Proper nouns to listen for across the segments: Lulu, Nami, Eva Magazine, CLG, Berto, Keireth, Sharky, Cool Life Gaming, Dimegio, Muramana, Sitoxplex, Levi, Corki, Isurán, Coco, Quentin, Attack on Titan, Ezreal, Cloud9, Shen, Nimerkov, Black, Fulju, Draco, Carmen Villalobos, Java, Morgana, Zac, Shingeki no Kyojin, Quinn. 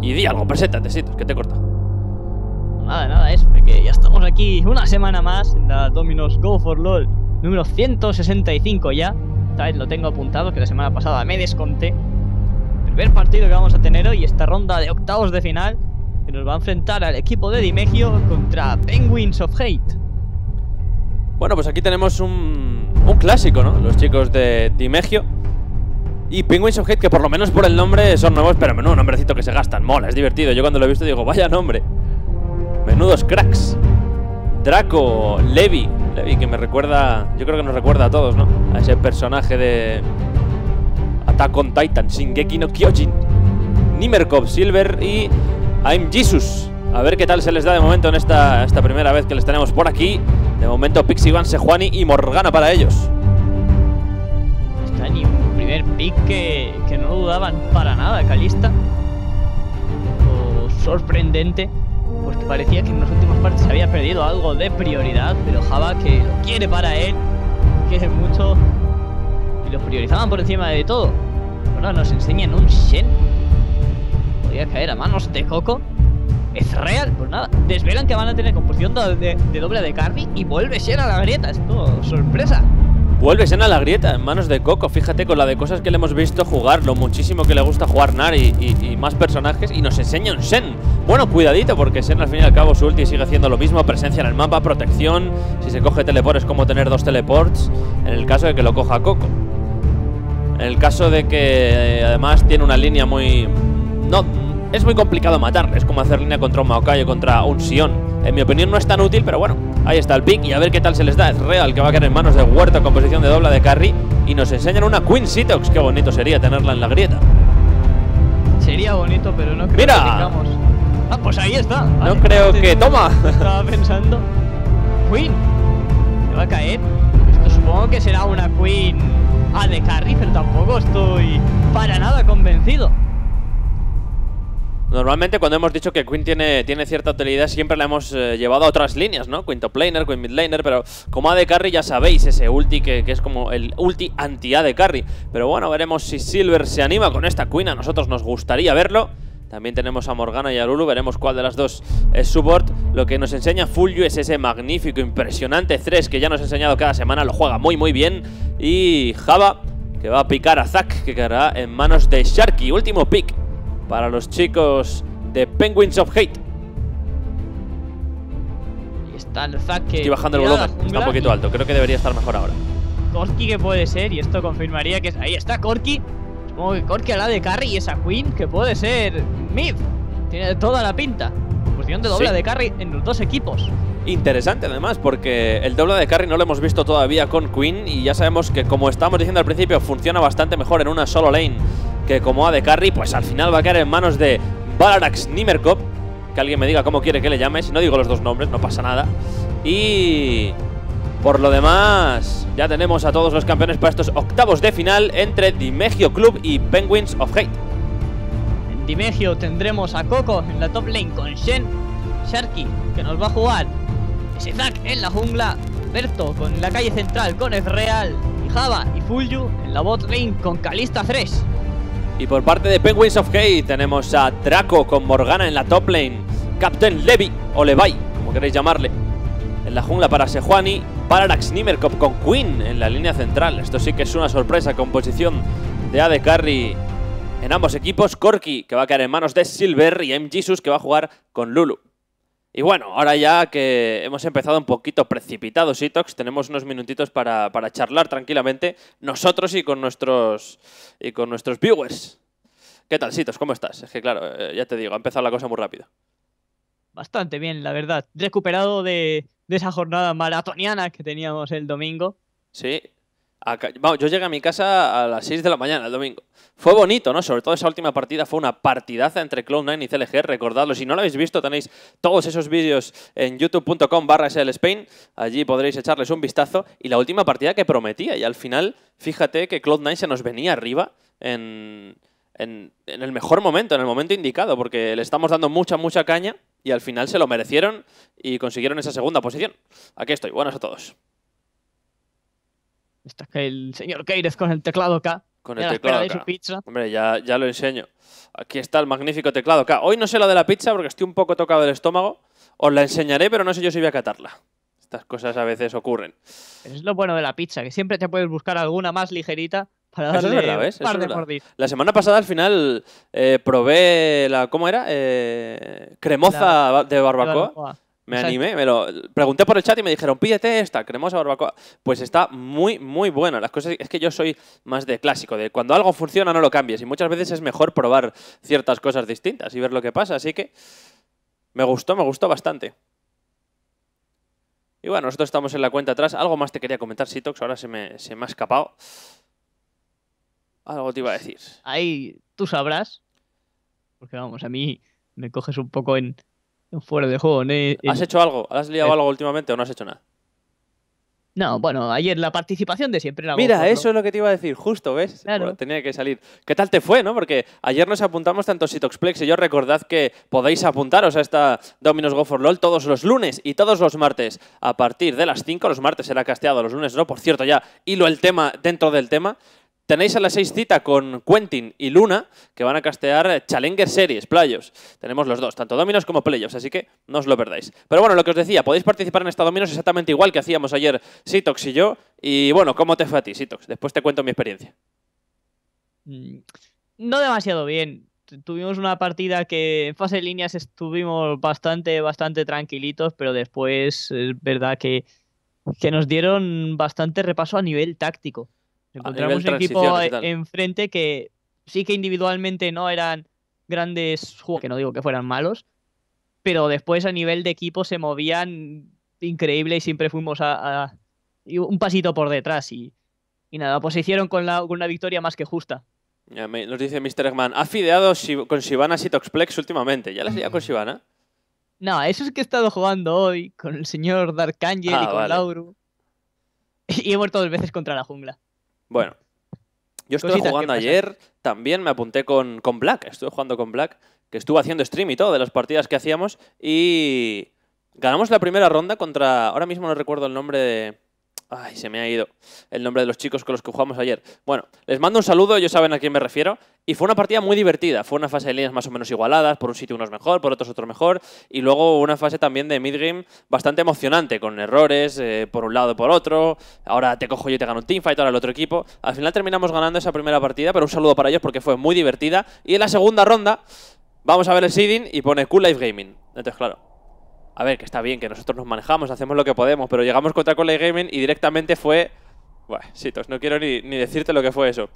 Y di algo, preséntate, Sitos, que te he cortado. Nada, nada, eso, que ya estamos aquí una semana más en la Domino's Go for LOL número 165 ya. Esta vez lo tengo apuntado, que la semana pasada me desconté. Primer partido que vamos a tener hoy, esta ronda de octavos de final, que nos va a enfrentar al equipo de Dimegio contra Penguins of Hate. Bueno, pues aquí tenemos un clásico, ¿no? Los chicos de Dimegio y Penguins of Hate, que por lo menos por el nombre son nuevos, pero menudo nombrecito que se gastan. Mola, es divertido. Yo cuando lo he visto digo, vaya nombre. Menudos cracks. Draco, Levi, que me recuerda, yo creo que nos recuerda a todos, ¿no? A ese personaje de Attack on Titan, Shingeki no Kyojin. Nimerkov, Silver y I'm Jesus. A ver qué tal se les da de momento en esta primera vez que les tenemos por aquí. De momento Pixie Van, Sejuani y Morgana para ellos. Está ni un primer pick que no dudaban para nada, Kalista. Sorprendente. Pues que parecía que en los últimos partes había perdido algo de prioridad, pero Java, que lo quiere para él, quiere mucho, y lo priorizaban por encima de todo. Ahora nos enseñan un Shen. Podría caer a manos de Coco. Ezreal, pues nada, desvelan que van a tener composición de doble de carry y vuelve Shen a la grieta. Esto, sorpresa. Vuelve Shen a la grieta en manos de Coco. Fíjate con la de cosas que le hemos visto jugar, lo muchísimo que le gusta jugar Nari y más personajes, y nos enseña un Shen. Bueno, cuidadito, porque Shen al fin y al cabo su ulti sigue haciendo lo mismo. Presencia en el mapa, protección. Si se coge teleport es como tener dos teleports, en el caso de que lo coja Coco. En el caso de que además tiene una línea muy... No, es muy complicado matarle. Es como hacer línea contra un Maokai o contra un Sion. En mi opinión no es tan útil, pero bueno, ahí está el pick y a ver qué tal se les da. Es real que va a caer en manos de Huerta con posición de doble de carry. Y nos enseñan una Quinn Sitox. Qué bonito sería tenerla en la grieta. Sería bonito, pero no creo. ¡Mira! Que tengamos... Ah, pues ahí está. Vale, no creo que... ¡Toma! Estaba pensando. Quinn. ¿Se va a caer? Esto supongo que será una Quinn A de carry, pero tampoco estoy para nada convencido. Normalmente cuando hemos dicho que Quinn tiene cierta utilidad siempre la hemos llevado a otras líneas, ¿no? Quinto planer, Quinn mid laner, pero como AD carry ya sabéis ese ulti que es como el ulti anti-AD carry. Pero bueno, veremos si Silver se anima con esta Quinn, a nosotros nos gustaría verlo. También tenemos a Morgana y a Lulu, veremos cuál de las dos es support. Lo que nos enseña Fulju es ese magnífico, impresionante Thresh que ya nos ha enseñado cada semana, lo juega muy muy bien. Y Java, que va a picar a Zac, que quedará en manos de Sharky, último pick para los chicos de Penguins of Hate. Y está el Zac que... Estoy bajando el volumen, está un poquito alto, creo que debería estar mejor ahora. Corki, que puede ser, y esto confirmaría que... Ahí está Corki. Supongo que Corki a la de carry y esa Quinn que puede ser mid. Tiene toda la pinta. Posición de doble de carry en los dos equipos. Interesante además, porque el doble de carry no lo hemos visto todavía con Quinn, y ya sabemos que, como estábamos diciendo al principio, funciona bastante mejor en una solo lane que como AD carry. Pues al final va a caer en manos de Balarax Nimerkov, que alguien me diga cómo quiere que le llame, si no digo los dos nombres, no pasa nada. Y por lo demás, ya tenemos a todos los campeones para estos octavos de final entre Dimegio Club y Penguins of Hate. En Dimegio tendremos a Coco en la top lane con Shen, Sharky, que nos va a jugar ese Zac en la jungla, Berto con la calle central con Ezreal y Java y Fulju en la bot lane con Kalista 3. Y por parte de Penguins of Hate tenemos a Draco con Morgana en la top lane, Captain Levi o Levi, como queréis llamarle, en la jungla para Sejuani, Parallax Nimerkov con Quinn en la línea central. Esto sí que es una sorpresa, con posición de AD carry en ambos equipos. Corki, que va a caer en manos de Silver, y I'm Jesus, que va a jugar con Lulu. Y bueno, ahora ya que hemos empezado un poquito precipitados, Sitox, tenemos unos minutitos para charlar tranquilamente nosotros y con nuestros viewers. ¿Qué tal, Sitox? ¿Cómo estás? Es que claro, ya te digo, ha empezado la cosa muy rápido. Bastante bien, la verdad. Recuperado de esa jornada maratoniana que teníamos el domingo. Sí. Acá, vamos, yo llegué a mi casa a las 6 de la mañana el domingo. Fue bonito, ¿no? Sobre todo esa última partida fue una partidaza entre Cloud9 y CLG. Recordadlo, si no lo habéis visto tenéis todos esos vídeos en youtube.com/SLSpain. Allí podréis echarles un vistazo. Y la última partida que prometía, y al final fíjate que Cloud9 se nos venía arriba en el mejor momento, en el momento indicado, porque le estamos dando mucha caña y al final se lo merecieron y consiguieron esa segunda posición. Aquí estoy, buenas a todos. Está el señor Keireth con el teclado K. Con el teclado K. Hombre, ya lo enseño. Aquí está el magnífico teclado K. Hoy no sé lo de la pizza porque estoy un poco tocado del estómago. Os la enseñaré, pero no sé yo si voy a catarla. Estas cosas a veces ocurren. Eso es lo bueno de la pizza, que siempre te puedes buscar alguna más ligerita para darle un par de mordidas. La semana pasada, al final, probé la... ¿Cómo era? Cremosa de barbacoa. Me animé, me lo pregunté por el chat y me dijeron, pídete esta, cremosa barbacoa. Pues está muy, muy buena. Las cosas, es que yo soy más de clásico, de cuando algo funciona no lo cambies. Y muchas veces es mejor probar ciertas cosas distintas y ver lo que pasa. Así que me gustó bastante. Y bueno, nosotros estamos en la cuenta atrás. Algo más te quería comentar, Sitox, ahora se me ha escapado. Algo te iba a decir. Ahí tú sabrás, porque vamos, a mí me coges un poco en... fuera de juego. ¿Has hecho algo? ¿Has liado algo últimamente o no has hecho nada? No, bueno, ayer la participación de siempre la... Mira, eso es lo que te iba a decir, justo, ¿ves? Claro. Bueno, tenía que salir. ¿Qué tal te fue, no? Porque ayer nos apuntamos tanto Sitoxplex y yo. Recordad que podéis apuntaros a esta Domino's Go for LOL todos los lunes y todos los martes a partir de las 5. Los martes será casteado, los lunes no, por cierto, ya hilo el tema dentro del tema. Tenéis a las 6 cita con Quentin y Luna, que van a castear Challenger Series, playoffs. Tenemos los dos, tanto Dominos como Playoffs, así que no os lo perdáis. Pero bueno, lo que os decía, podéis participar en esta Dominos exactamente igual que hacíamos ayer Sitox y yo. Y bueno, ¿cómo te fue a ti, Sitox? Después te cuento mi experiencia. No demasiado bien. Tuvimos una partida que en fase de líneas estuvimos bastante tranquilitos, pero después es verdad que nos dieron bastante repaso a nivel táctico. Encontramos un equipo enfrente que sí que individualmente no eran grandes jugadores, que no digo que fueran malos, pero después a nivel de equipo se movían increíble y siempre fuimos a un pasito por detrás y nada, pues se hicieron con una victoria más que justa. Ya nos dice Mr. Eggman, ¿has fideado con Sivana Sitoxplex últimamente? ¿Ya la has liado con Sivana? No, eso es que he estado jugando hoy con el señor Dark Angel y con Lauru y he muerto 2 veces contra la jungla. Bueno, yo estuve jugando ayer, también me apunté con Black, estuve jugando con Black, que estuvo haciendo stream y todo de las partidas que hacíamos y ganamos la primera ronda contra, ahora mismo no recuerdo el nombre de... Ay, se me ha ido el nombre de los chicos con los que jugamos ayer. Bueno, les mando un saludo, ellos saben a quién me refiero. Y fue una partida muy divertida. Fue una fase de líneas más o menos igualadas. Por un sitio unos mejor, por otros otro mejor. Y luego una fase también de mid-game bastante emocionante, con errores por un lado por otro. Ahora te cojo yo y te gano un teamfight, ahora el otro equipo. Al final terminamos ganando esa primera partida, pero un saludo para ellos porque fue muy divertida. Y en la segunda ronda vamos a ver el seeding y pone Cool Life Gaming. Entonces, claro... A ver, que está bien, que nosotros nos manejamos, hacemos lo que podemos, pero llegamos contra Cool Life Gaming y directamente fue... Buah, Sitox, no quiero ni decirte lo que fue eso.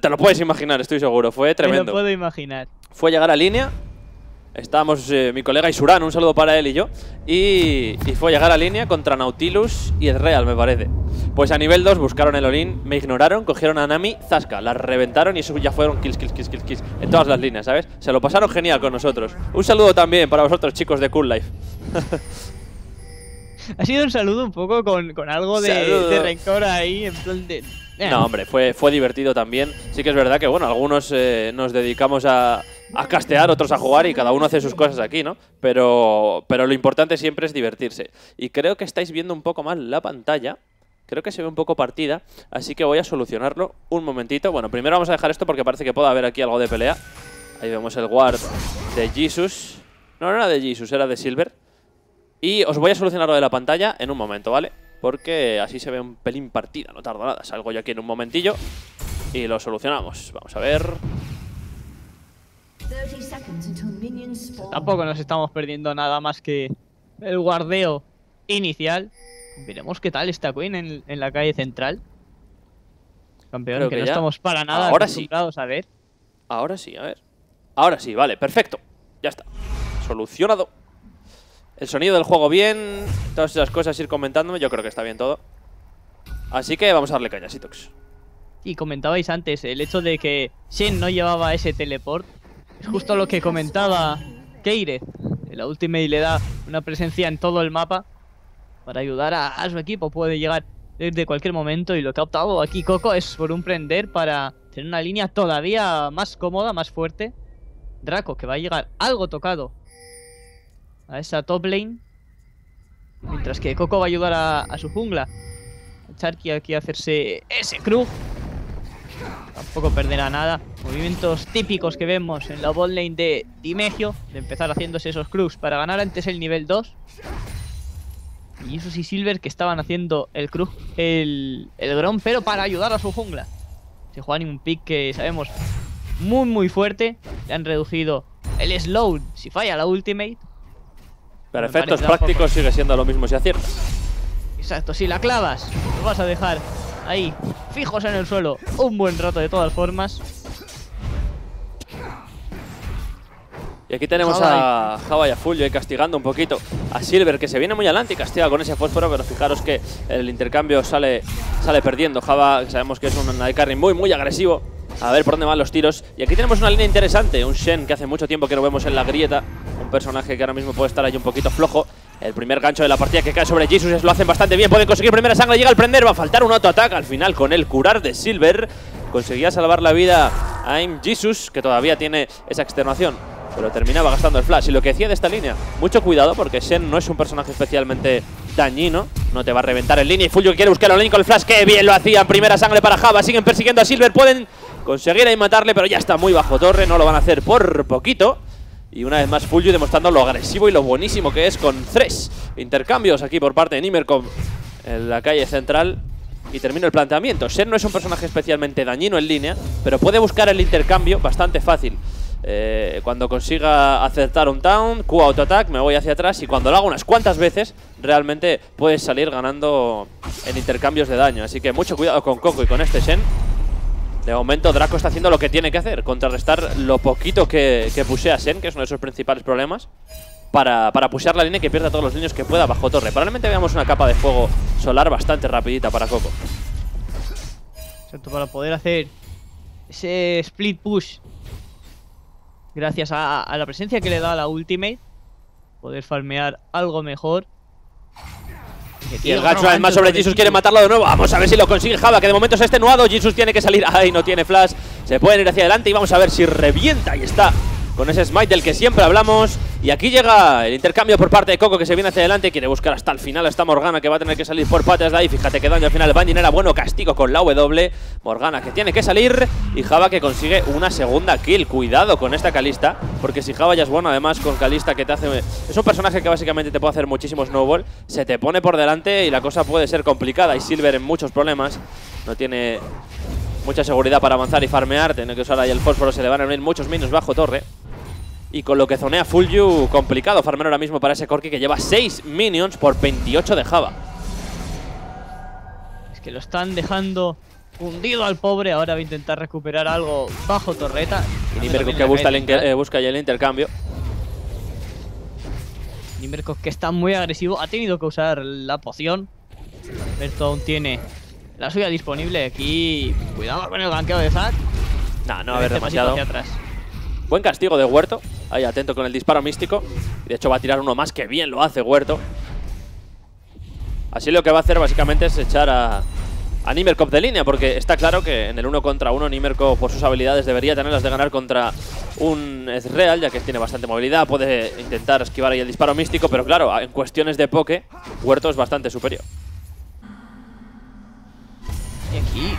Te lo puedes imaginar, estoy seguro, fue tremendo. Te lo puedo imaginar. Fue llegar a línea, estábamos mi colega Isurán, un saludo para él y yo, y fue llegar a línea contra Nautilus y Ezreal, me parece. Pues a nivel 2 buscaron el Olin, me ignoraron, cogieron a Nami, zasca, la reventaron y eso ya fueron kills en todas las líneas, ¿sabes? Se lo pasaron genial con nosotros. Un saludo también para vosotros, chicos de Cool Life. Ha sido un saludo un poco con algo de rencor ahí, en plan de... No, hombre, fue divertido también. Sí que es verdad que, bueno, algunos nos dedicamos a castear, otros a jugar y cada uno hace sus cosas aquí, ¿no? Pero lo importante siempre es divertirse. Y creo que estáis viendo un poco mal la pantalla. Creo que se ve un poco partida, así que voy a solucionarlo un momentito. Bueno, primero vamos a dejar esto porque parece que puede haber aquí algo de pelea. Ahí vemos el ward de Jesus. No, no era de Jesus, era de Silver. Y os voy a solucionarlo de la pantalla en un momento, ¿vale? Porque así se ve un pelín partida, no tarda nada. Salgo yo aquí en un momentillo y lo solucionamos. Vamos a ver. Tampoco nos estamos perdiendo nada más que el guardeo inicial. Veremos qué tal está Quinn en la calle central. Campeón, creo que no ya... estamos para nada acostumbrados sí. A ver. Ahora sí, a ver. Ahora sí, vale, perfecto. Ya está. Solucionado. El sonido del juego bien, todas esas cosas ir comentándome, yo creo que está bien todo. Así que vamos a darle caña, Sitox. Y comentabais antes el hecho de que Shen no llevaba ese teleport. Es justo lo que comentaba Keireth. La ultimate le da una presencia en todo el mapa para ayudar a su equipo. Puede llegar desde cualquier momento y lo que ha optado aquí Coco es por un prender para tener una línea todavía más cómoda, más fuerte. Draco, que va a llegar algo tocado a esa top lane, mientras que Coco va a ayudar a su jungla. Sharky aquí a hacerse ese cruz. Tampoco perderá nada. Movimientos típicos que vemos en la botlane de Dimegio, de empezar haciéndose esos crux para ganar antes el nivel 2. Y eso sí, Silver, que estaban haciendo el crux, el Grom, pero para ayudar a su jungla. Sejuani, un pick que sabemos muy fuerte. Le han reducido el slow si falla la ultimate. Para efectos prácticos sigue siendo lo mismo si aciertas. Exacto, si la clavas, lo vas a dejar ahí, fijos en el suelo, un buen rato de todas formas. Y aquí tenemos a Java y a Fulju ahí castigando un poquito a Silver, que se viene muy adelante y castiga con ese fósforo, pero fijaros que el intercambio sale perdiendo. Java, que sabemos que es un carry muy agresivo. A ver por dónde van los tiros. Y aquí tenemos una línea interesante, un Shen que hace mucho tiempo que no vemos en la grieta. Un personaje que ahora mismo puede estar ahí un poquito flojo. El primer gancho de la partida que cae sobre Jesus, lo hacen bastante bien. Pueden conseguir primera sangre, llega el prender, va a faltar un autoataque. Al final, con el curar de Silver, conseguía salvar la vida a I'm Jesus, que todavía tiene esa extenuación, pero terminaba gastando el flash. Y lo que decía de esta línea, mucho cuidado, porque Shen no es un personaje especialmente dañino, no te va a reventar en línea. Y Fulju quiere buscar a Lane con el flash, que bien lo hacían. Primera sangre para Java, siguen persiguiendo a Silver, pueden conseguir ahí matarle, pero ya está muy bajo torre, no lo van a hacer por poquito. Y una vez más Fulju demostrando lo agresivo y lo buenísimo que es, con 3 intercambios aquí por parte de Nimerkov en la calle central. Y termino el planteamiento. Shen no es un personaje especialmente dañino en línea, pero puede buscar el intercambio bastante fácil. Cuando consiga acertar un down, Q autoattack, me voy hacia atrás. Y cuando lo hago unas cuantas veces, realmente puedes salir ganando en intercambios de daño. Así que mucho cuidado con Coco y con este Shen. De momento Draco está haciendo lo que tiene que hacer, contrarrestar lo poquito que pushea Shen, que es uno de sus principales problemas, para pushear la línea y que pierda todos los niños que pueda bajo torre. Probablemente veamos una capa de fuego solar bastante rapidita para Coco. Exacto, para poder hacer ese split push, gracias a la presencia que le da la ultimate, poder farmear algo mejor. Y el gancho además sobre Jesus, quiere matarlo de nuevo. Vamos a ver si lo consigue Java, que de momento es extenuado. Jesus tiene que salir, ay, no tiene flash. Se pueden ir hacia adelante y vamos a ver si revienta. Y está con ese smite del que siempre hablamos. Y aquí llega el intercambio por parte de Coco, que se viene hacia adelante, quiere buscar hasta el final. Está Morgana, que va a tener que salir por patas de ahí. Fíjate que daño al final, Bandin era bueno, castigo con la W. Morgana que tiene que salir y Java que consigue una segunda kill. Cuidado con esta Kalista, porque si Java ya es bueno, además con Kalista que te hace... Es un personaje que básicamente te puede hacer muchísimo snowball. Se te pone por delante y la cosa puede ser complicada. Y Silver en muchos problemas, no tiene mucha seguridad para avanzar y farmear. Tiene que usar ahí el fósforo, se le van a venir muchos minions bajo torre. Y con lo que zonea Fulju, complicado farmer ahora mismo para ese Corki, que lleva 6 minions por 28 de Java. Es que lo están dejando hundido al pobre. Ahora va a intentar recuperar algo bajo torreta. Y Nimerkov que busca ya el intercambio. Nimerkov que está muy agresivo. Ha tenido que usar la poción. Berto aún tiene la suya disponible. Aquí cuidado con el ganqueo de Zac. No va a haber demasiado. Buen castigo de Huerto. Ahí atento con el disparo místico. De hecho va a tirar uno más, que bien lo hace Huerto. Así lo que va a hacer básicamente es echar a Nimerkov de línea, porque está claro que en el 1 contra 1 Nimerkov, por sus habilidades, debería tenerlas de ganar contra un Ezreal, ya que tiene bastante movilidad. Puede intentar esquivar ahí el disparo místico, pero claro, en cuestiones de poke Huerto es bastante superior. Y aquí...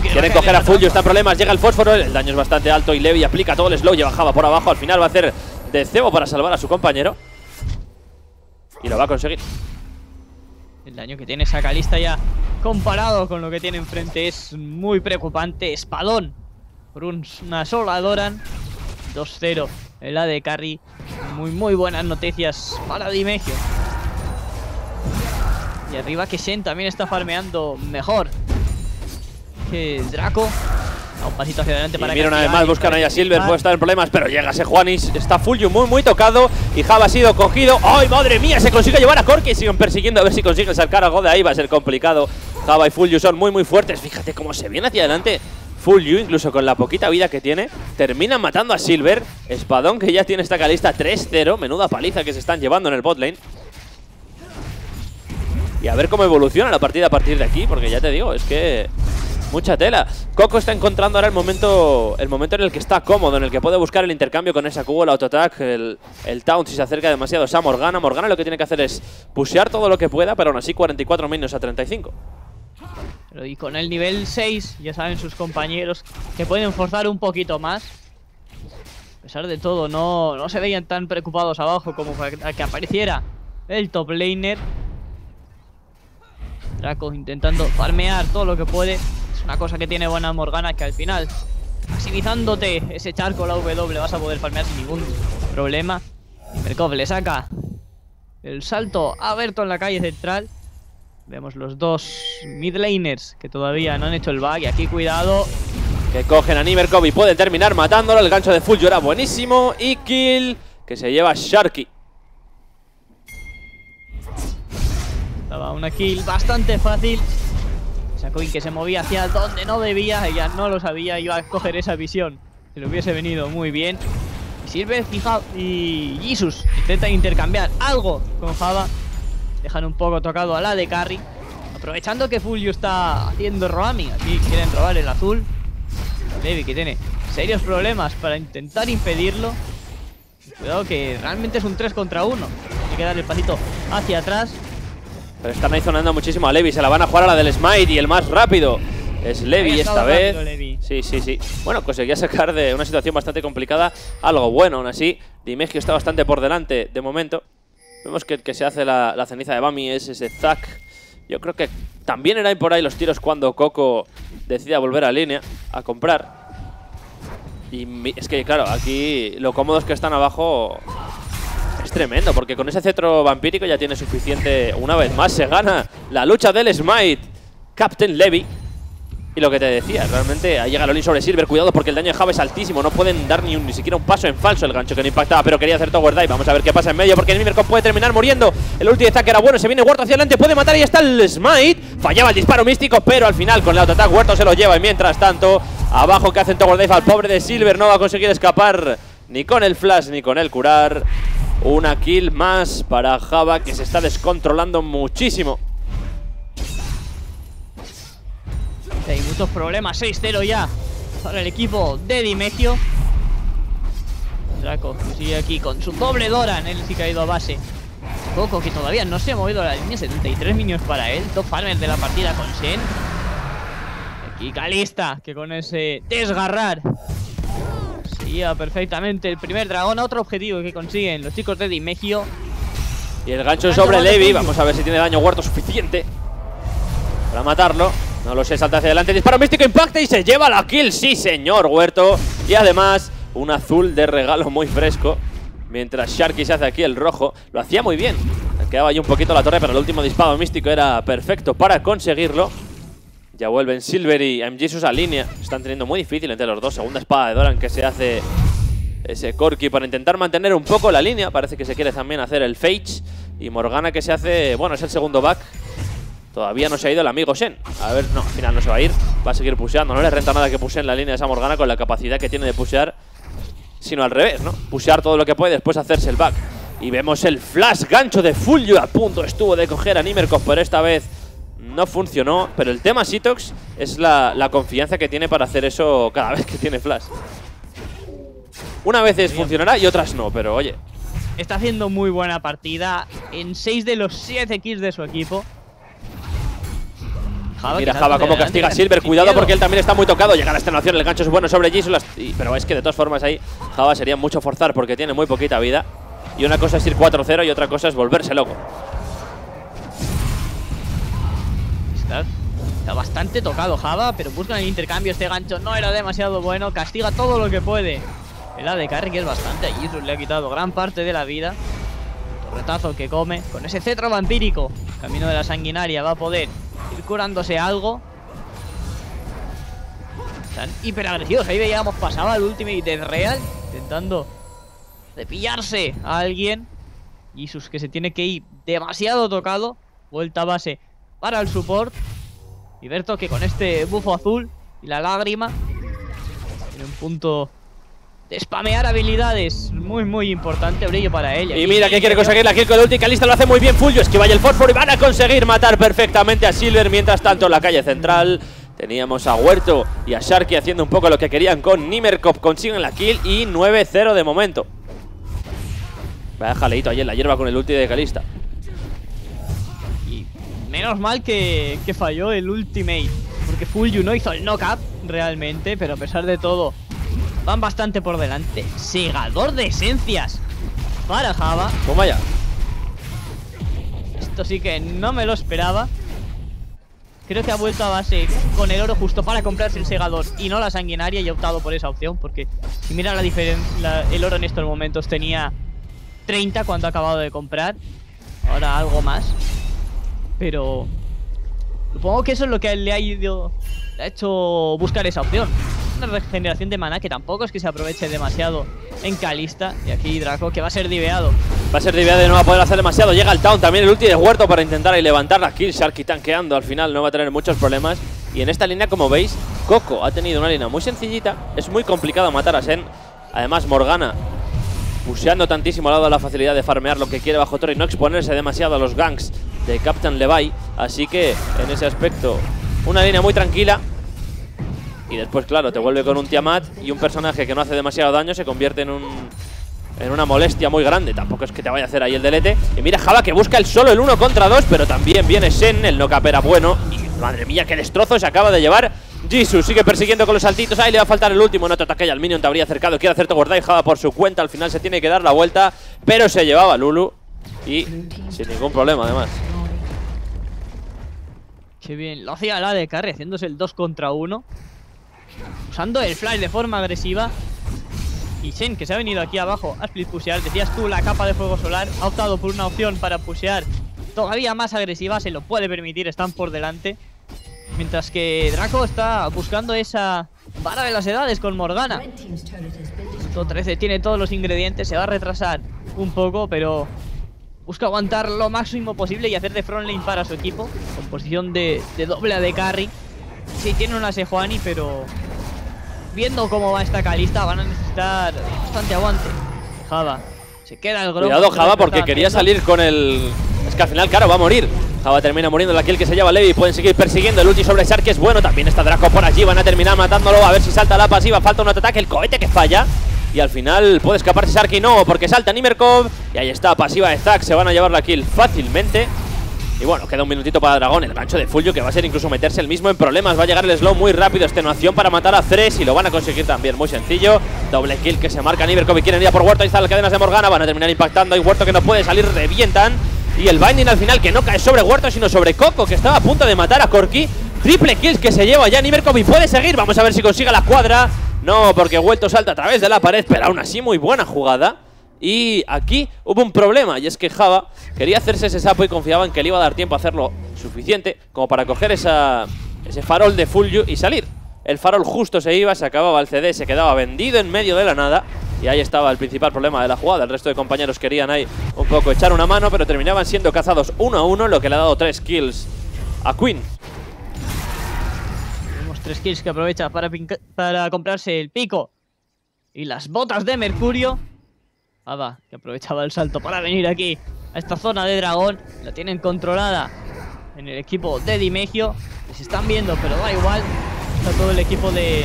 Quieren coger a Fulju, está en problemas, llega el fósforo, el daño es bastante alto y Levi aplica todo el slow, lleva Java por abajo, al final va a hacer de cebo para salvar a su compañero. Y lo va a conseguir. El daño que tiene esa Kalista ya, comparado con lo que tiene enfrente, es muy preocupante. Espadón por una sola Doran, 2-0 en la de carry. Muy buenas noticias para Dimegio. Y arriba que Shen también está farmeando mejor que Draco. A un pasito hacia adelante para... Mira, una vez más buscan ahí a Silver, puede estar en problemas, pero llega Sejuanis. Está Fulju muy tocado y Java ha sido cogido. ¡Ay, madre mía! Se consigue llevar a Corki, siguen persiguiendo a ver si consiguen sacar algo de ahí. Va a ser complicado. Java y Fulju son muy fuertes. Fíjate cómo se viene hacia adelante Fulju, incluso con la poquita vida que tiene. Termina matando a Silver. Espadón que ya tiene esta Kalista, 3-0. Menuda paliza que se están llevando en el botlane. Y a ver cómo evoluciona la partida a partir de aquí, porque ya te digo, es que... mucha tela. Coco está encontrando ahora el momento en el que está cómodo, en el que puede buscar el intercambio con esa Q, el autoattack, el taunt si se acerca demasiado. O sea, Morgana. Morgana lo que tiene que hacer es pushear todo lo que pueda, pero aún así 44 minions a 35. Pero y con el nivel 6, ya saben sus compañeros que pueden forzar un poquito más. A pesar de todo, no se veían tan preocupados abajo como para que apareciera el top laner. Draco intentando farmear todo lo que puede. Es una cosa que tiene buena Morgana, que al final, maximizándote ese charco, la W, vas a poder farmear sin ningún problema. Nimerkov le saca el salto a Berto en la calle central. Vemos los dos mid laners que todavía no han hecho el bug. Y aquí cuidado, que cogen a Nimerkov y pueden terminar matándolo. El gancho de Fulju era buenísimo. Y kill que se lleva Sharky. Estaba una kill bastante fácil. Esa coin que se movía hacia donde no debía. Ella no lo sabía, iba a coger esa visión. Se le hubiese venido muy bien. Y Silver y Jesus intentan intercambiar algo con Java. Dejan un poco tocado a la de carry. Aprovechando que Fulju está haciendo roaming. Aquí quieren robar el azul. Levi, que tiene serios problemas para intentar impedirlo. Cuidado, que realmente es un 3 contra 1. Hay que dar el pasito hacia atrás. Pero están ahí zonando muchísimo a Levi. Se la van a jugar a la del Smite. Y el más rápido es Levi esta vez. Levi. Sí, sí, sí. Bueno, conseguía sacar de una situación bastante complicada algo bueno. Aún así, Dimegio está bastante por delante de momento. Vemos que el que se hace la ceniza de Bami es ese Zac. Yo creo que también eran por ahí los tiros cuando Coco decida volver a línea a comprar. Y es que, claro, aquí lo cómodos que están abajo es tremendo, porque con ese cetro vampírico ya tiene suficiente. Una vez más se gana la lucha del Smite, Captain Levi. Y lo que te decía, realmente ahí llega Lolin sobre Silver. Cuidado, porque el daño de Java es altísimo. No pueden dar ni siquiera un paso en falso. El gancho que no impactaba, pero quería hacer tower dive. Vamos a ver qué pasa en medio, porque el Nimerkov puede terminar muriendo. El ulti de Zac era bueno. Se viene Huerto hacia adelante. Puede matar y está el Smite. Fallaba el disparo místico, pero al final con el autoataque Huerto se lo lleva. Y mientras tanto, abajo que hacen tower dive al pobre de Silver. No va a conseguir escapar ni con el flash ni con el curar. Una kill más para Java, que se está descontrolando muchísimo. Hay muchos problemas, 6-0 ya para el equipo de Dimegio. Draco sigue aquí con su doble Doran, él sí que ha ido a base. Coco, que todavía no se ha movido la línea, 73 minions para él, top farmer de la partida con Shen. Aquí Kalista, que con ese desgarrar seguía perfectamente el primer dragón. Otro objetivo que consiguen los chicos de Dimegio. Y el gancho sobre Levi, vamos a ver si tiene daño Huerto suficiente para matarlo. No lo sé, salta hacia adelante, disparo místico, impacta y se lleva la kill. Sí, señor Huerto. Y además, un azul de regalo muy fresco. Mientras Sharky se hace aquí el rojo. Lo hacía muy bien. Quedaba ahí un poquito la torre, pero el último disparo místico era perfecto para conseguirlo. Ya vuelven Silver y I'm Jesus a línea. Están teniendo muy difícil entre los dos. Segunda espada de Doran que se hace ese Corki para intentar mantener un poco la línea. Parece que se quiere también hacer el Fage. Y Morgana que se hace, bueno, es el segundo back. Todavía no se ha ido el amigo Shen. A ver, no, al final no se va a ir. Va a seguir pusheando. No le renta nada que pusheen la línea de esa Morgana con la capacidad que tiene de pushear. Sino al revés, ¿no? Pushear todo lo que puede, después hacerse el back. Y vemos el flash gancho de Fulju. A punto estuvo de coger a Nimerkov, pero esta vez no funcionó. Pero el tema Sitox es la confianza que tiene para hacer eso cada vez que tiene flash. Una vez funcionará y otras no, pero oye. Está haciendo muy buena partida en 6 de los 7 kills de su equipo. Mira Java cómo castiga a Silver, cuidado porque él también está muy tocado. Llega la extenuación, el gancho es bueno sobre Jesus, pero es que de todas formas ahí Java sería mucho forzar porque tiene muy poquita vida. Y una cosa es ir 4-0 y otra cosa es volverse loco. Está bastante tocado Java, pero buscan el intercambio, este gancho no era demasiado bueno. Castiga todo lo que puede. El AD Carry, que es bastante, a Jesus le ha quitado gran parte de la vida. Torretazo que come, con ese cetro vampírico, camino de la sanguinaria, va a poder ir curándose algo. Están hiperagresivos. Ahí veíamos, pasaba el ultimate de Ezreal intentando de pillarse a alguien. Jesus, que se tiene que ir demasiado tocado. Vuelta a base para el support. Y Berto, que con este bufo azul y la lágrima tiene un punto de spamear habilidades muy muy importante, brillo para ella. Y mira que quiere conseguir la kill con el ulti. Kalista lo hace muy bien. Fulju esquiva el fósforo y van a conseguir matar perfectamente a Silver. Mientras tanto en la calle central teníamos a Huerto y a Sharky haciendo un poco lo que querían con Nimerkov. Consiguen la kill y 9-0 de momento. Vaya jaleito ahí en la hierba con el ulti de Kalista. Y menos mal que falló el ultimate Porque Fulju no hizo el knock-up realmente, pero a pesar de todo van bastante por delante. Segador de esencias para Java. Toma ya. Esto sí que no me lo esperaba. Creo que ha vuelto a base con el oro justo para comprarse el segador y no la sanguinaria, y he optado por esa opción porque si mira la diferencia, el oro en estos momentos tenía 30 cuando ha acabado de comprar, ahora algo más, pero supongo que eso es lo que le ha hecho buscar esa opción. Una regeneración de maná que tampoco es que se aproveche demasiado en Kalista. Y aquí Draco que va a ser diveado. Va a ser diveado y no va a poder hacer demasiado. Llega el Town también, el ulti de Huerto para intentar ahí levantar las kills. Sharky tanqueando, al final no va a tener muchos problemas. Y en esta línea, como veis, Coco ha tenido una línea muy sencillita. Es muy complicado matar a Shen. Además Morgana pusheando tantísimo al lado de la facilidad de farmear lo que quiere bajo torre y no exponerse demasiado a los ganks de Captain Levi. Así que en ese aspecto una línea muy tranquila. Y después, claro, te vuelve con un Tiamat y un personaje que no hace demasiado daño se convierte en una molestia muy grande. Tampoco es que te vaya a hacer ahí el delete. Y mira Java que busca el solo, el 1 contra 2, pero también viene Shen, el no capera bueno. Y madre mía, qué destrozo se acaba de llevar. Jesus sigue persiguiendo con los saltitos. Ahí le va a faltar el último. No te ataque, ya el minion te habría acercado. Quiere hacerte guardar y Java por su cuenta. Al final se tiene que dar la vuelta, pero se llevaba Lulu. Y sin ningún problema, además. Qué bien, lo hacía la de carry, haciéndose el 2 contra 1. Usando el flash de forma agresiva. Y Shen, que se ha venido aquí abajo a split pushear. Decías tú, la capa de fuego solar. Ha optado por una opción para pushear todavía más agresiva. Se lo puede permitir, están por delante. Mientras que Draco está buscando esa vara de las edades con Morgana. 13 tiene todos los ingredientes. Se va a retrasar un poco, pero busca aguantar lo máximo posible y hacer de frontline para su equipo. Con posición de doble de carry. Sí, tiene una Sejuani, pero viendo cómo va esta Kalista van a necesitar bastante aguante. Java se queda el grupo. Cuidado Java porque quería salir con el... Es que al final, claro, va a morir. Java termina muriendo, la kill que se lleva Levi. Pueden seguir persiguiendo, el ulti sobre Sharky es bueno. También está Draco por allí, van a terminar matándolo. A ver si salta la pasiva, falta un ataque, el cohete que falla. Y al final puede escaparse Sharky, no, porque salta Nimerkov. Y ahí está, pasiva de Zac, se van a llevar la kill fácilmente. Y bueno, queda un minutito para Dragón, el gancho de Fulju que va a ser incluso meterse el mismo en problemas. Va a llegar el slow muy rápido, extenuación para matar a 3 y lo van a conseguir también, muy sencillo. Doble kill que se marca Niverkov y quieren ir a por Huerto, ahí están las cadenas de Morgana, van a terminar impactando. Hay Huerto que no puede salir, revientan. Y el binding al final que no cae sobre Huerto sino sobre Coco, que estaba a punto de matar a Corki. Triple kills que se lleva ya Niverkov y puede seguir, vamos a ver si consigue la cuadra. No, porque Huerto salta a través de la pared, pero aún así muy buena jugada. Y aquí hubo un problema, y es que Java quería hacerse ese sapo y confiaba en que le iba a dar tiempo a hacerlo suficiente como para coger ese farol de Fulju y salir. El farol justo se iba, se acababa el CD, se quedaba vendido en medio de la nada. Y ahí estaba el principal problema de la jugada. El resto de compañeros querían ahí un poco echar una mano, pero terminaban siendo cazados 1 a 1, lo que le ha dado 3 kills a Quinn. Tenemos 3 kills que aprovecha para comprarse el pico y las botas de mercurio. Java, que aprovechaba el salto para venir aquí a esta zona de dragón. La tienen controlada en el equipo de Dimegio. Les están viendo, pero da igual. Está todo el equipo de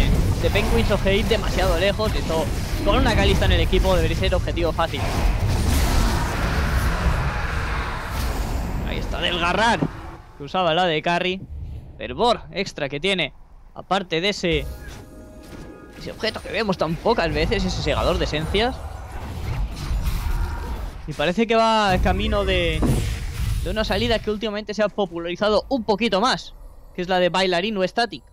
Penguins of Hate demasiado lejos. Esto con una Kalista en el equipo debería ser objetivo fácil. Ahí está del Garrar, que usaba la de carry. Fervor extra que tiene, aparte de ese objeto que vemos tan pocas veces, ese segador de esencias. Y parece que va camino de una salida que últimamente se ha popularizado un poquito más, que es la de bailarín o static.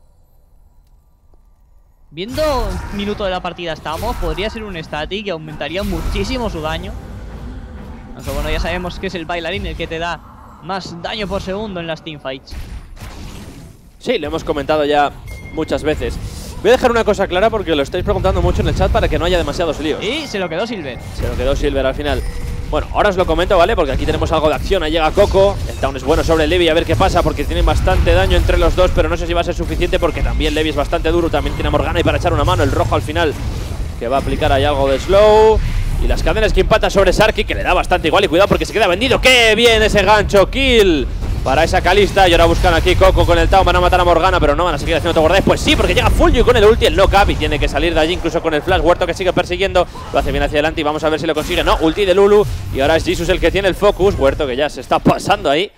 Viendo el minuto de la partida estamos, podría ser un static y aumentaría muchísimo su daño. Aunque bueno, ya sabemos que es el bailarín el que te da más daño por segundo en las teamfights. Sí, lo hemos comentado ya muchas veces. Voy a dejar una cosa clara porque lo estáis preguntando mucho en el chat para que no haya demasiados líos. Y se lo quedó Silver. Se lo quedó Silver al final. Bueno, ahora os lo comento, ¿vale? Porque aquí tenemos algo de acción. Ahí llega Coco. El Town es bueno sobre Levi. A ver qué pasa porque tienen bastante daño entre los dos. Pero no sé si va a ser suficiente porque también Levi es bastante duro. También tiene a Morgana y para echar una mano el rojo al final que va a aplicar ahí algo de slow. Y las cadenas que impacta sobre Sharky que le da bastante igual. Y cuidado porque se queda vendido. ¡Qué bien ese gancho! ¡Kill! Para esa Kalista. Y ahora buscan aquí Coco con el Town. Van a matar a Morgana pero no van a seguir haciendo autoguardas. Pues sí, porque llega Fulju con el ulti, el knock-up. Y tiene que salir de allí incluso con el flash. Huerto que sigue persiguiendo. Lo hace bien hacia adelante y vamos a ver si lo consigue. No, ulti de Lulu. Y ahora es Jesus el que tiene el focus. Huerto que ya se está pasando ahí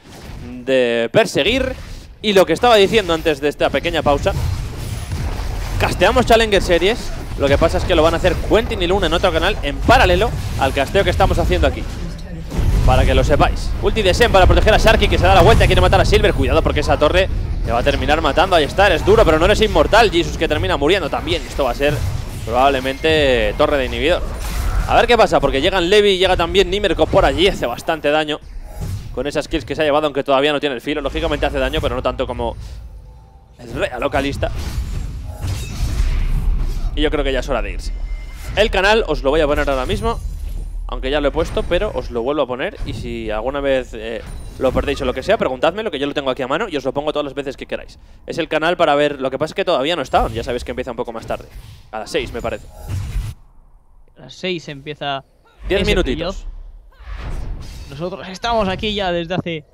de perseguir. Y lo que estaba diciendo antes de esta pequeña pausa, casteamos Challenger Series. Lo que pasa es que lo van a hacer Quentin y Luna en otro canal en paralelo al casteo que estamos haciendo aquí, para que lo sepáis. Ulti de Shen para proteger a Sharky, que se da la vuelta y quiere matar a Silver. Cuidado porque esa torre te va a terminar matando. Ahí está, eres duro pero no eres inmortal. Jesus, que termina muriendo también. Esto va a ser probablemente torre de inhibidor. A ver qué pasa, porque llegan Levi y llega también Nimerkov por allí. Hace bastante daño con esas kills que se ha llevado, aunque todavía no tiene el filo. Lógicamente hace daño, pero no tanto como el rey localista. Y yo creo que ya es hora de irse. El canal os lo voy a poner ahora mismo, aunque ya lo he puesto, pero os lo vuelvo a poner. Y si alguna vez lo perdéis o lo que sea, preguntadme, lo que yo lo tengo aquí a mano y os lo pongo todas las veces que queráis. Es el canal para ver. Lo que pasa es que todavía no está. Ya sabéis que empieza un poco más tarde. A las 6 me parece. A las 6 empieza. 10 minutitos. Pillo. Nosotros estamos aquí ya desde hace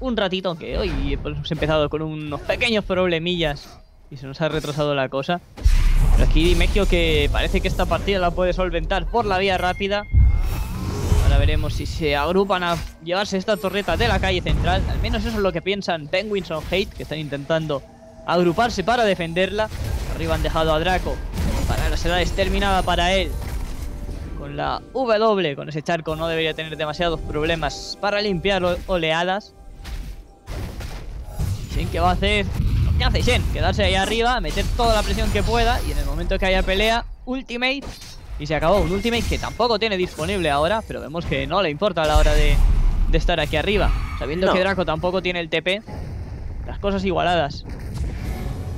un ratito, aunque hoy hemos empezado con unos pequeños problemillas y se nos ha retrasado la cosa. Pero aquí Dimegio, que parece que esta partida la puede solventar por la vía rápida. Ahora veremos si se agrupan a llevarse esta torreta de la calle central. Al menos eso es lo que piensan Penguins of Hate, que están intentando agruparse para defenderla. Arriba han dejado a Draco. Para la será exterminada para él. Con la W, con ese charco no debería tener demasiados problemas para limpiar oleadas. Shen, ¿qué va a hacer? ¿Qué hace Shen? Quedarse ahí arriba, meter toda la presión que pueda y en el momento que haya pelea, ultimate. Y se acabó, un ultimate que tampoco tiene disponible ahora, pero vemos que no le importa a la hora de estar aquí arriba. Sabiendo que Draco tampoco tiene el TP, las cosas igualadas.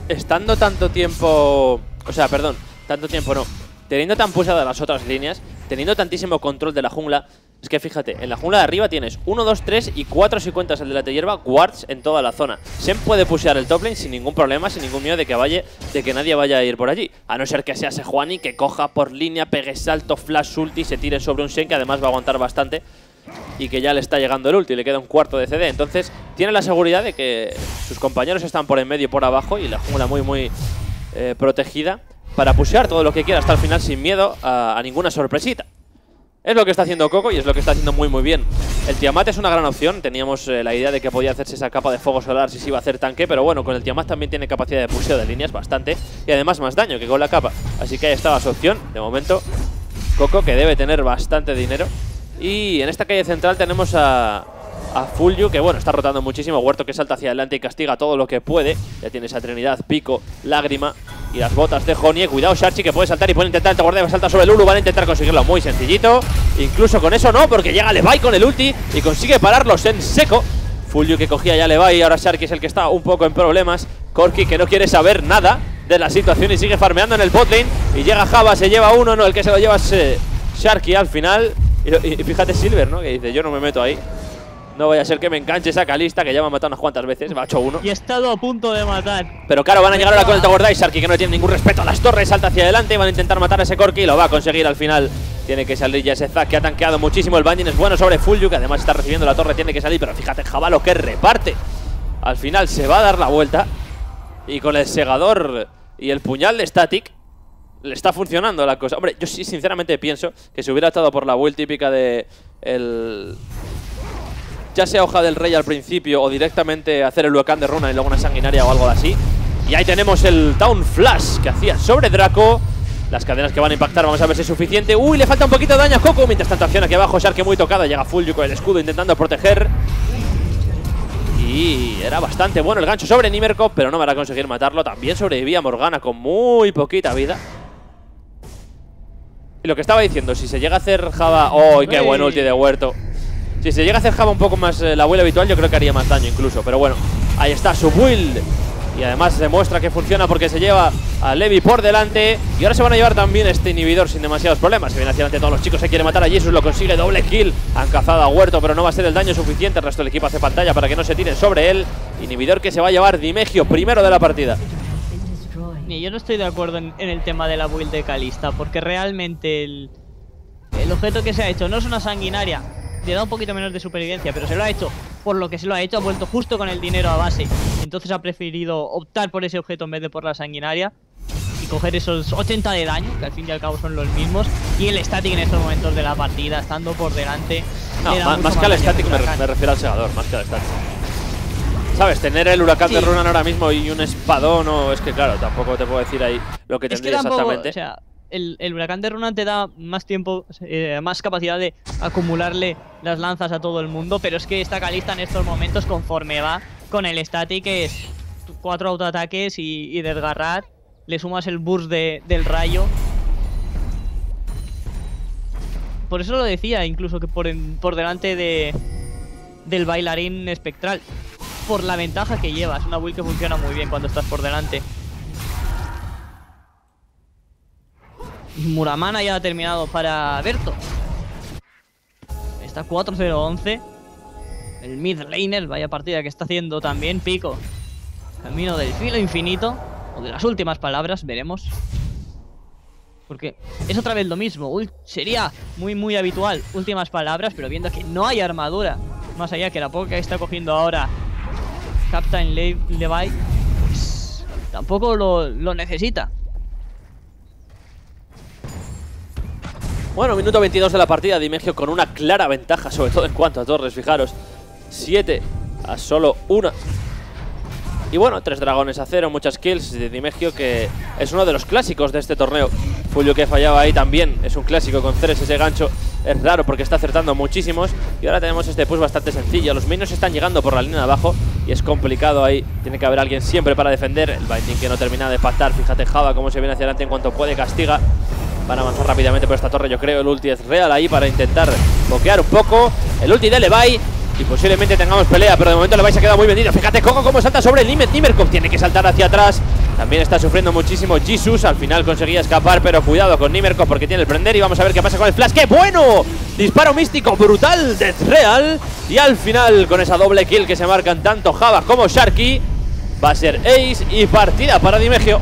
Estando tanto tiempo... O sea, perdón, tanto tiempo no. Teniendo tan pulsadas las otras líneas, teniendo tantísimo control de la jungla... Es que fíjate, en la jungla de arriba tienes 1, 2, 3 y 4 si cuentas el de la tierra, wards en toda la zona. Shen puede pushear el top lane sin ningún problema, sin ningún miedo de que vaya, de que nadie vaya a ir por allí. A no ser que sea Sejuani, que coja por línea, pegue salto, flash ulti, se tire sobre un Shen que además va a aguantar bastante. Y que ya le está llegando el ulti, le queda un cuarto de CD. Entonces tiene la seguridad de que sus compañeros están por en medio y por abajo y la jungla muy protegida, para pushear todo lo que quiera hasta el final sin miedo a ninguna sorpresita. Es lo que está haciendo Coco y es lo que está haciendo muy bien. El Tiamat es una gran opción. Teníamos la idea de que podía hacerse esa capa de fuego solar si se iba a hacer tanque, pero bueno, con el Tiamat también tiene capacidad de pusheo de líneas bastante y además más daño que con la capa. Así que ahí estaba su opción. De momento, Coco, que debe tener bastante dinero. Y en esta calle central tenemos a Fulju, que bueno, está rotando muchísimo. Huerto, que salta hacia adelante y castiga todo lo que puede. Ya tiene esa Trinidad, Pico, Lágrima y las botas de Jonie. Cuidado Sharky, que puede saltar y puede intentar el guardia, salta sobre Lulu. Van a intentar conseguirlo muy sencillito. Incluso con eso no, porque llega Levi con el ulti y consigue pararlos en seco. Fulju, que cogía ya Levi, y ahora Sharky es el que está un poco en problemas. Corki, que no quiere saber nada de la situación y sigue farmeando en el botlane. Y llega Java, se lleva uno, no, el que se lo lleva es Sharky al final. Y fíjate Silver, ¿no? Que dice, yo no me meto ahí. No vaya a ser que me enganche esa Kalista, que ya me ha matado unas cuantas veces, me ha hecho uno. Y he estado a punto de matar. Pero claro, van a llegar ahora con el Tower Dive, Sharky, que no tiene ningún respeto a las torres, salta hacia adelante, van a intentar matar a ese Corki y lo va a conseguir al final. Tiene que salir ya ese Zac, que ha tanqueado muchísimo, el Binding es bueno sobre Fulju, que además está recibiendo la torre, tiene que salir, pero fíjate Java lo que reparte. Al final se va a dar la vuelta y con el segador y el puñal de Static le está funcionando la cosa. Hombre, yo sí sinceramente pienso que si hubiera estado por la build típica de el... Ya sea hoja del rey al principio o directamente hacer el huracán de runa y luego una sanguinaria o algo así. Y ahí tenemos el Down Flash que hacía sobre Draco. Las cadenas que van a impactar, vamos a ver si es suficiente. Uy, le falta un poquito de daño a Coco. Mientras tanto acción aquí abajo, Sharky muy tocada. Llega Fulju con el escudo intentando proteger. Y era bastante bueno el gancho sobre Nimerkov, pero no me hará conseguir matarlo. También sobrevivía Morgana con muy poquita vida. Y lo que estaba diciendo, si se llega a hacer Java... ¡Oh, qué buen ulti de Huerto! Si se llega a hacer Java un poco más la build habitual, yo creo que haría más daño incluso. Pero bueno, ahí está su build. Y además demuestra que funciona porque se lleva a Levi por delante. Y ahora se van a llevar también este inhibidor sin demasiados problemas. Se viene hacia adelante todos los chicos, se quiere matar a Jesus, lo consigue, doble kill. Han cazado a Huerto, pero no va a ser el daño suficiente. El resto del equipo hace pantalla para que no se tiren sobre él. Inhibidor que se va a llevar Dimegio, primero de la partida. Yo no estoy de acuerdo en el tema de la build de Kalista, porque realmente el objeto que se ha hecho no es una sanguinaria. Le da un poquito menos de supervivencia, pero se lo ha hecho. Por lo que se lo ha hecho, ha vuelto justo con el dinero a base. Entonces ha preferido optar por ese objeto en vez de por la sanguinaria y coger esos 80 de daño, que al fin y al cabo son los mismos. Y el static en estos momentos de la partida, estando por delante. No, más que al static me refiero al segador, más que al static. ¿sabes? Tener el huracán de Runan ahora mismo y un espadón o... Es que claro, tampoco te puedo decir ahí lo que tendría exactamente. O sea, el huracán de Runan te da más tiempo, más capacidad de acumularle las lanzas a todo el mundo, pero es que esta Kalista en estos momentos, conforme va con el static, es 4 autoataques y desgarrar, le sumas el burst del rayo. Por eso lo decía, incluso que por delante del bailarín espectral, por la ventaja que llevas, una build que funciona muy bien cuando estás por delante. Y Muramana ya ha terminado para Berto. Está 4-0-11. El mid laner, vaya partida que está haciendo también Pico. Camino del filo infinito, o de las últimas palabras, veremos. Porque es otra vez lo mismo, sería muy muy habitual últimas palabras, pero viendo que no hay armadura, más allá que la poca que está cogiendo ahora Captain Levi, pues tampoco lo necesita. Bueno, minuto 22 de la partida, Dimegio con una clara ventaja, sobre todo en cuanto a torres, fijaros, 7 a solo 1. Y bueno, 3 dragones a 0, muchas kills de Dimegio, que es uno de los clásicos de este torneo. Fulju, que fallaba ahí también, es un clásico con 3, ese gancho es raro porque está acertando muchísimos. Y ahora tenemos este push bastante sencillo, los minions están llegando por la línea de abajo y es complicado ahí, tiene que haber alguien siempre para defender. El binding que no termina de pactar, fíjate Java cómo se viene hacia adelante en cuanto puede, castiga. Van a avanzar rápidamente por esta torre, yo creo, el ulti es real ahí para intentar bloquear un poco. El ulti de Levi. Y posiblemente tengamos pelea, pero de momento le vais a quedar muy vendido. Fíjate Coco cómo salta sobre el límite. Nimerkov tiene que saltar hacia atrás. También está sufriendo muchísimo Jesus. Al final conseguía escapar, pero cuidado con Nimerkov porque tiene el prender. Y vamos a ver qué pasa con el flash. ¡Qué bueno! Disparo místico brutal de Ezreal. Y al final, con esa doble kill que se marcan tanto Java como Sharky, va a ser ace y partida para Dimegio.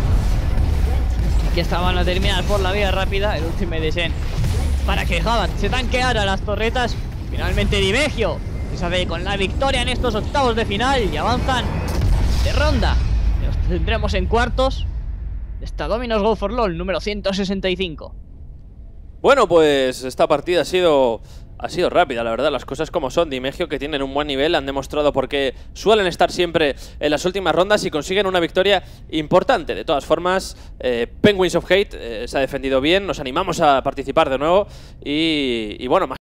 Aquí esta van a terminar por la vía rápida. El último de Shen para que Java se tanqueara las torretas. Finalmente Dimegio sabe con la victoria en estos octavos de final y avanzan de ronda. Nos tendremos en cuartos de esta Domino's Go for LOL número 165. Bueno, pues esta partida ha sido rápida, la verdad, las cosas como son. Dimegio, que tienen un buen nivel, han demostrado por qué suelen estar siempre en las últimas rondas y consiguen una victoria importante. De todas formas, Penguins of Hate se ha defendido bien, nos animamos a participar de nuevo y bueno, más